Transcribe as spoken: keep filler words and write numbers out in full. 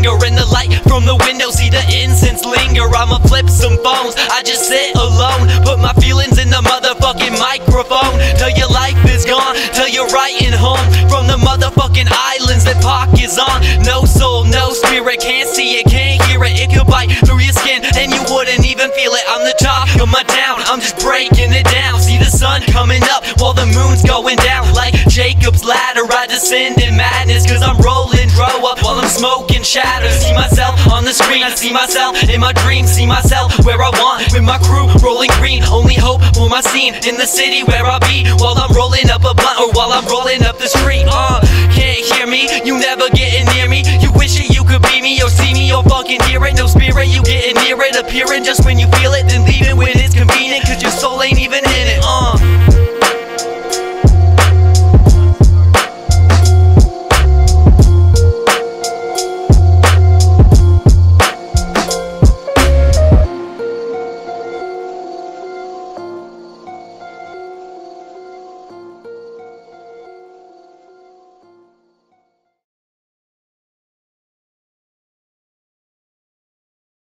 finger in the light from the window, see the incense linger. I'ma flip some phones, I just sit alone, put my feelings in the motherfucking microphone. Till your life is gone, till you're writing home from the motherfucking islands that Pac is on. No soul, no spirit, can't see it, can't hear it. It could bite through your skin and you wouldn't even feel it. I'm the top of my town, I'm just breaking it down. See the sun coming up while the moon's going down. Like Jacob's ladder, I descend in madness, cause I'm rolling throw up while I'm smoking shatters. See myself on the screen, I see myself in my dreams, see myself where I want with my crew rolling green. Only hope for my scene in the city where I be, while I'm rolling up a blunt or while I'm rolling up the street. Uh, can't hear me, you never getting near me. You wishing you could be me or see me or fucking hear it. No spirit, you getting near it, appearing just when you feel it, then leaving when it's convenient, cause your soul ain't